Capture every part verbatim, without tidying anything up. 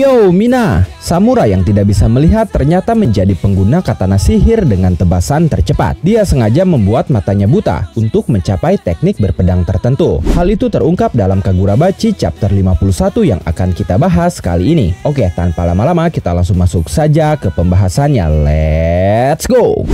Yo Mina, Samura yang tidak bisa melihat ternyata menjadi pengguna katana sihir dengan tebasan tercepat. Dia sengaja membuat matanya buta untuk mencapai teknik berpedang tertentu. Hal itu terungkap dalam Kagurabachi chapter lima puluh satu yang akan kita bahas kali ini. Oke, tanpa lama-lama kita langsung masuk saja ke pembahasannya. Let's go!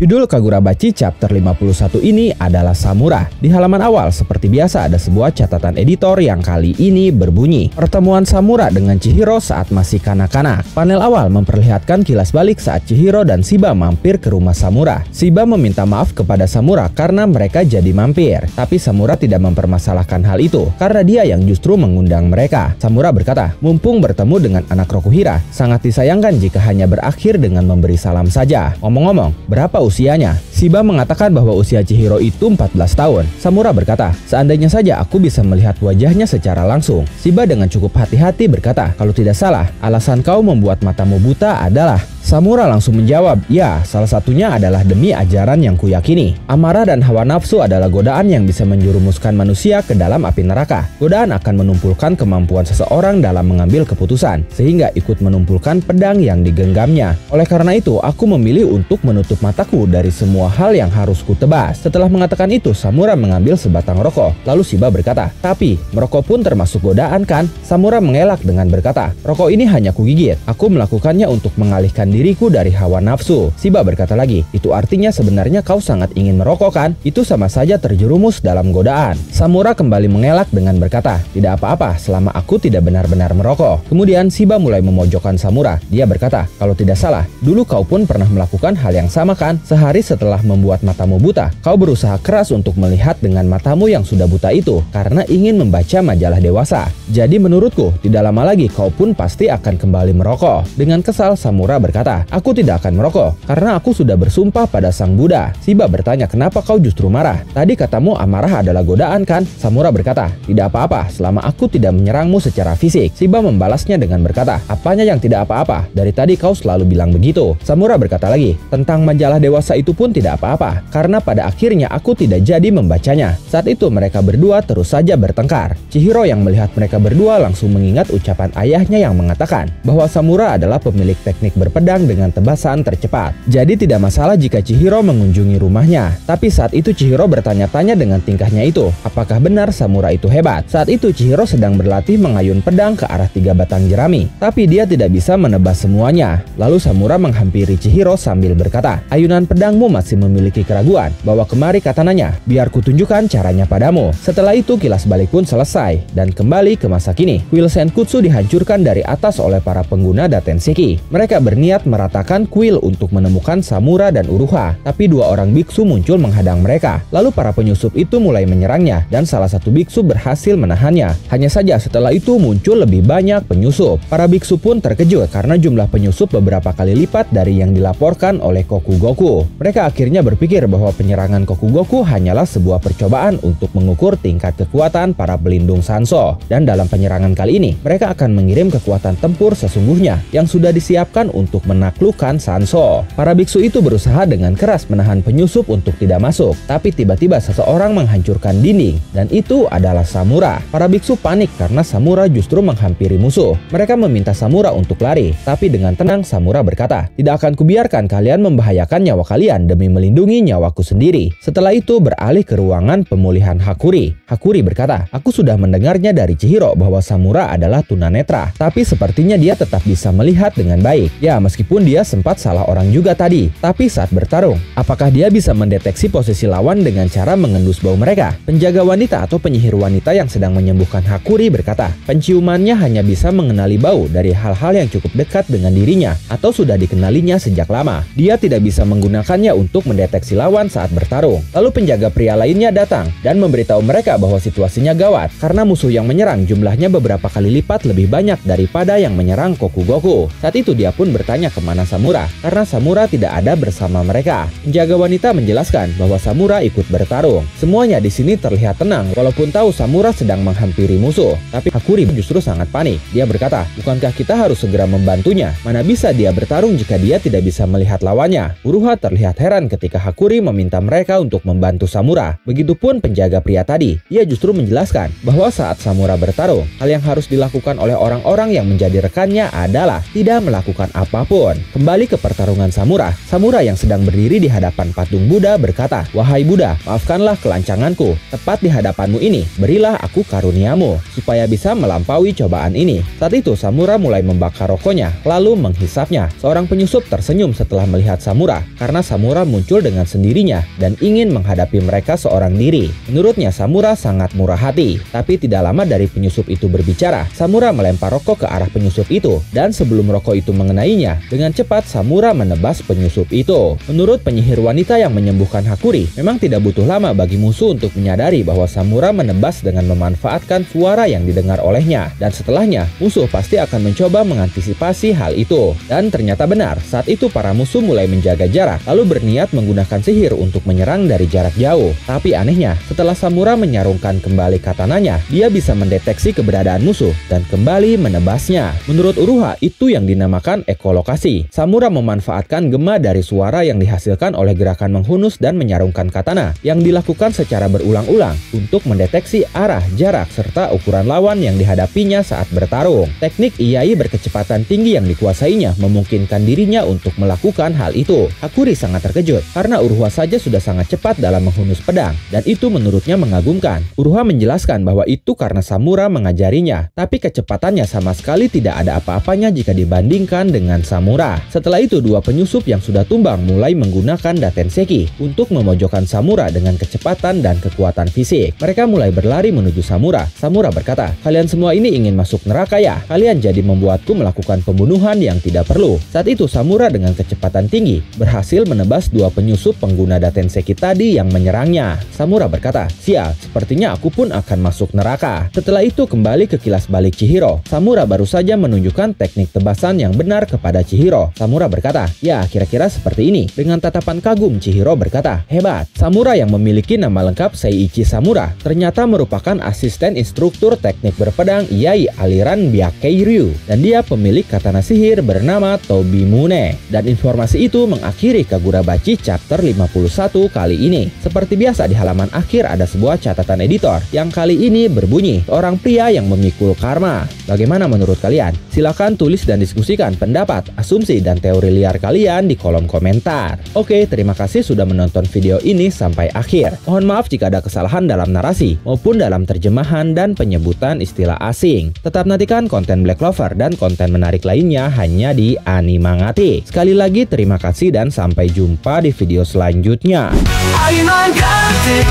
Judul Kagurabachi chapter lima puluh satu ini adalah Samura. Di halaman awal seperti biasa ada sebuah catatan editor yang kali ini berbunyi pertemuan Samura dengan Chihiro saat masih kanak-kanak. Panel awal memperlihatkan kilas balik saat Chihiro dan Shiba mampir ke rumah Samura. Shiba meminta maaf kepada Samura karena mereka jadi mampir. Tapi Samura tidak mempermasalahkan hal itu karena dia yang justru mengundang mereka. Samura berkata, mumpung bertemu dengan anak Rokuhira, sangat disayangkan jika hanya berakhir dengan memberi salam saja. Ngomong-ngomong, berapa usianya? Shiba mengatakan bahwa usia Chihiro itu empat belas tahun. Samura berkata, seandainya saja aku bisa melihat wajahnya secara langsung. Shiba dengan cukup hati-hati berkata, kalau tidak salah, alasan kau membuat matamu buta adalah... Samura langsung menjawab, ya, salah satunya adalah demi ajaran yang kuyakini. Amarah dan hawa nafsu adalah godaan yang bisa menjerumuskan manusia ke dalam api neraka. Godaan akan menumpulkan kemampuan seseorang dalam mengambil keputusan, sehingga ikut menumpulkan pedang yang digenggamnya. Oleh karena itu, aku memilih untuk menutup mataku dari semua hal yang harus kutebas. Setelah mengatakan itu, Samura mengambil sebatang rokok. Lalu Shiba berkata, tapi, merokok pun termasuk godaan kan? Samura mengelak dengan berkata, rokok ini hanya kugigit. Aku melakukannya untuk mengalihkan diriku dari hawa nafsu. Shiba berkata lagi, itu artinya sebenarnya kau sangat ingin merokok kan? Itu sama saja terjerumus dalam godaan. Samura kembali mengelak dengan berkata, tidak apa-apa selama aku tidak benar-benar merokok. Kemudian Shiba mulai memojokkan Samura. Dia berkata, kalau tidak salah, dulu kau pun pernah melakukan hal yang sama kan? Sehari setelah membuat matamu buta, kau berusaha keras untuk melihat dengan matamu yang sudah buta itu karena ingin membaca majalah dewasa. Jadi menurutku, tidak lama lagi kau pun pasti akan kembali merokok. Dengan kesal, Samura berkata, aku tidak akan merokok, karena aku sudah bersumpah pada Sang Buddha. Shiba bertanya, kenapa kau justru marah? Tadi katamu amarah adalah godaan kan? Samura berkata, tidak apa-apa selama aku tidak menyerangmu secara fisik. Shiba membalasnya dengan berkata, apanya yang tidak apa-apa? Dari tadi kau selalu bilang begitu. Samura berkata lagi, tentang majalah dewasa itu pun tidak apa-apa, karena pada akhirnya aku tidak jadi membacanya. Saat itu mereka berdua terus saja bertengkar. Chihiro yang melihat mereka berdua langsung mengingat ucapan ayahnya yang mengatakan bahwa Samura adalah pemilik teknik berpedang dengan tebasan tercepat. Jadi tidak masalah jika Chihiro mengunjungi rumahnya. Tapi saat itu Chihiro bertanya-tanya dengan tingkahnya itu, apakah benar Samura itu hebat? Saat itu Chihiro sedang berlatih mengayun pedang ke arah tiga batang jerami, tapi dia tidak bisa menebas semuanya. Lalu Samura menghampiri Chihiro sambil berkata, ayunan pedangmu masih memiliki keraguan, bawa kemari katananya, biar kutunjukkan caranya padamu. Setelah itu kilas balik pun selesai, dan kembali ke masa kini. Kuil Senkutsu dihancurkan dari atas oleh para pengguna datensiki. Mereka berniat meratakan kuil untuk menemukan Samura dan Uruha, tapi dua orang biksu muncul menghadang mereka. Lalu para penyusup itu mulai menyerangnya dan salah satu biksu berhasil menahannya. Hanya saja setelah itu muncul lebih banyak penyusup. Para biksu pun terkejut karena jumlah penyusup beberapa kali lipat dari yang dilaporkan oleh Goku Goku. Mereka akhirnya berpikir bahwa penyerangan Goku Goku hanyalah sebuah percobaan untuk mengukur tingkat kekuatan para pelindung Sanso. Dan dalam penyerangan kali ini, mereka akan mengirim kekuatan tempur sesungguhnya yang sudah disiapkan untuk menaklukkan Sanso. Para biksu itu berusaha dengan keras menahan penyusup untuk tidak masuk, tapi tiba-tiba seseorang menghancurkan dinding, dan itu adalah Samura. Para biksu panik karena Samura justru menghampiri musuh. Mereka meminta Samura untuk lari, tapi dengan tenang Samura berkata, tidak akan kubiarkan kalian membahayakan nyawa kalian demi melindungi nyawaku sendiri. Setelah itu beralih ke ruangan pemulihan Hakuri. Hakuri berkata, aku sudah mendengarnya dari Chihiro bahwa Samura adalah tunanetra, tapi sepertinya dia tetap bisa melihat dengan baik. Ya, meski meskipun dia sempat salah orang juga tadi, tapi saat bertarung. Apakah dia bisa mendeteksi posisi lawan dengan cara mengendus bau mereka? Penjaga wanita atau penyihir wanita yang sedang menyembuhkan Hakuri berkata, penciumannya hanya bisa mengenali bau dari hal-hal yang cukup dekat dengan dirinya atau sudah dikenalinya sejak lama. Dia tidak bisa menggunakannya untuk mendeteksi lawan saat bertarung. Lalu penjaga pria lainnya datang dan memberitahu mereka bahwa situasinya gawat karena musuh yang menyerang jumlahnya beberapa kali lipat lebih banyak daripada yang menyerang Goku Goku. Saat itu dia pun bertanya kemana Samura karena Samura tidak ada bersama mereka. Penjaga wanita menjelaskan bahwa Samura ikut bertarung. Semuanya di sini terlihat tenang walaupun tahu Samura sedang menghampiri musuh. Tapi Hakuri justru sangat panik. Dia berkata, bukankah kita harus segera membantunya? Mana bisa dia bertarung jika dia tidak bisa melihat lawannya? Uruha terlihat heran ketika Hakuri meminta mereka untuk membantu Samura. Begitupun penjaga pria tadi. Ia justru menjelaskan bahwa saat Samura bertarung, hal yang harus dilakukan oleh orang-orang yang menjadi rekannya adalah tidak melakukan apapun. Kembali ke pertarungan Samura. Samura yang sedang berdiri di hadapan patung Buddha berkata, wahai Buddha, maafkanlah kelancanganku. Tepat di hadapanmu ini, berilah aku karuniamu supaya bisa melampaui cobaan ini. Saat itu Samura mulai membakar rokoknya, lalu menghisapnya. Seorang penyusup tersenyum setelah melihat Samura, karena Samura muncul dengan sendirinya dan ingin menghadapi mereka seorang diri. Menurutnya Samura sangat murah hati, tapi tidak lama dari penyusup itu berbicara, Samura melempar rokok ke arah penyusup itu, dan sebelum rokok itu mengenainya, dengan cepat Samura menebas penyusup itu. Menurut penyihir wanita yang menyembuhkan Hakuri, memang tidak butuh lama bagi musuh untuk menyadari bahwa Samura menebas dengan memanfaatkan suara yang didengar olehnya, dan setelahnya musuh pasti akan mencoba mengantisipasi hal itu. Dan ternyata benar, saat itu para musuh mulai menjaga jarak, lalu berniat menggunakan sihir untuk menyerang dari jarak jauh. Tapi anehnya, setelah Samura menyarungkan kembali katananya, dia bisa mendeteksi keberadaan musuh dan kembali menebasnya. Menurut Uruha, itu yang dinamakan ekolokasi. Samura memanfaatkan gema dari suara yang dihasilkan oleh gerakan menghunus dan menyarungkan katana, yang dilakukan secara berulang-ulang untuk mendeteksi arah, jarak, serta ukuran lawan yang dihadapinya saat bertarung. Teknik Iai berkecepatan tinggi yang dikuasainya memungkinkan dirinya untuk melakukan hal itu. Hakuri sangat terkejut karena Uruha saja sudah sangat cepat dalam menghunus pedang, dan itu menurutnya mengagumkan. Uruha menjelaskan bahwa itu karena Samura mengajarinya, tapi kecepatannya sama sekali tidak ada apa-apanya jika dibandingkan dengan Samura. Setelah itu dua penyusup yang sudah tumbang mulai menggunakan datensiki untuk memojokkan Samura dengan kecepatan dan kekuatan fisik. Mereka mulai berlari menuju Samura. Samura berkata, kalian semua ini ingin masuk neraka ya? Kalian jadi membuatku melakukan pembunuhan yang tidak perlu. Saat itu Samura dengan kecepatan tinggi berhasil menebas dua penyusup pengguna datensiki tadi yang menyerangnya. Samura berkata, sial, sepertinya aku pun akan masuk neraka. Setelah itu kembali ke kilas balik Chihiro. Samura baru saja menunjukkan teknik tebasan yang benar kepada Chihiro. Samura berkata, ya kira-kira seperti ini. Dengan tatapan kagum Chihiro berkata, hebat. Samura yang memiliki nama lengkap Seiichi Samura ternyata merupakan asisten instruktur teknik berpedang Iai aliran Byakeiryu, dan dia pemilik katana sihir bernama Tobimune. Dan informasi itu mengakhiri Kagurabachi chapter lima puluh satu kali ini. Seperti biasa di halaman akhir ada sebuah catatan editor yang kali ini berbunyi, seorang pria yang memikul karma. Bagaimana menurut kalian? Silahkan tulis dan diskusikan pendapat, asumsi, dan teori liar kalian di kolom komentar. Oke, terima kasih sudah menonton video ini sampai akhir. Mohon maaf jika ada kesalahan dalam narasi maupun dalam terjemahan dan penyebutan istilah asing. Tetap nantikan konten Black Clover dan konten menarik lainnya hanya di Animangatic. Sekali lagi terima kasih dan sampai jumpa di video selanjutnya. Animangatic,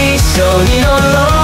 一緒に乗ろう